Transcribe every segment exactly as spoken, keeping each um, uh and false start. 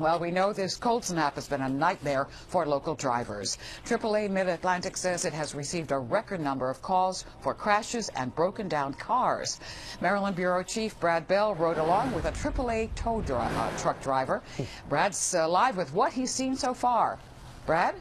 Well, we know this cold snap has been a nightmare for local drivers. triple A Mid-Atlantic says it has received a record number of calls for crashes and broken down cars. Maryland Bureau Chief Brad Bell rode along with a triple A tow dri uh, truck driver. Brad's uh, live with what he's seen so far. Brad?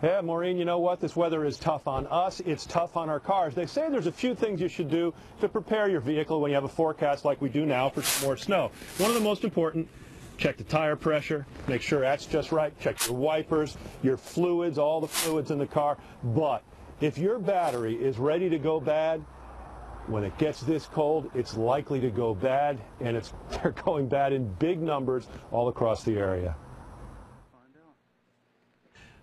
Yeah, Maureen, you know what? This weather is tough on us. It's tough on our cars. They say there's a few things you should do to prepare your vehicle when you have a forecast like we do now for more snow. One of the most important, check the tire pressure, make sure that's just right, check your wipers, your fluids, all the fluids in the car. But if your battery is ready to go bad, when it gets this cold, it's likely to go bad, and it's they're going bad in big numbers all across the area.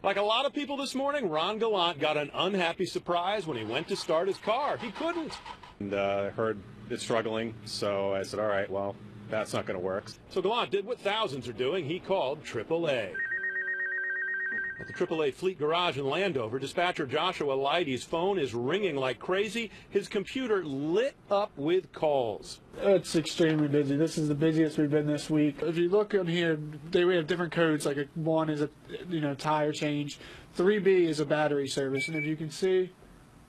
Like a lot of people this morning, Ron Gallant got an unhappy surprise when he went to start his car. He couldn't. And uh, heard it struggling, so I said, all right, well, that's not going to work. So Gallant did what thousands are doing. He called triple A. At the triple A Fleet Garage in Landover, dispatcher Joshua Leidy's phone is ringing like crazy. His computer lit up with calls. It's extremely busy. This is the busiest we've been this week. If you look in here, they we have different codes. Like a one is a you know tire change, three B is a battery service, and if you can see,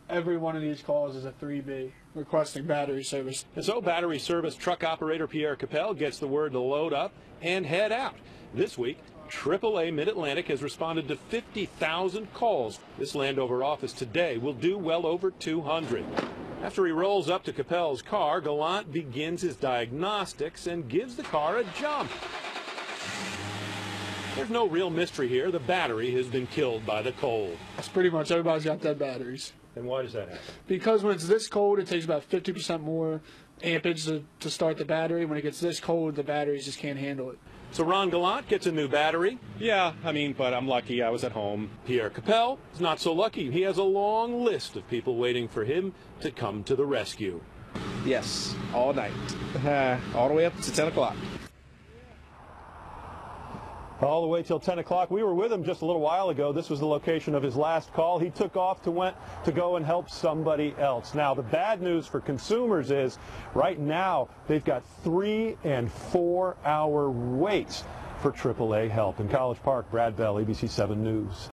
every one of these calls is a three B requesting battery service. And so battery service truck operator Pierre Capel gets the word to load up and head out. This week, triple A Mid-Atlantic has responded to fifty thousand calls. This Landover office today will do well over two hundred. After he rolls up to Capel's car, Gallant begins his diagnostics and gives the car a jump. There's no real mystery here. The battery has been killed by the cold. That's pretty much everybody's got dead batteries. And why does that happen? Because when it's this cold, it takes about fifty percent more ampage to, to start the battery. When it gets this cold, the batteries just can't handle it. So Ron Gallant gets a new battery. Yeah, I mean, but I'm lucky I was at home. Pierre Capel is not so lucky. He has a long list of people waiting for him to come to the rescue. Yes, all night. Uh, all the way up to ten o'clock. All the way till ten o'clock. We were with him just a little while ago. This was the location of his last call. He took off to went to go and help somebody else. Now, the bad news for consumers is right now they've got three and four hour waits for triple A help. In College Park, Brad Bell, A B C seven News.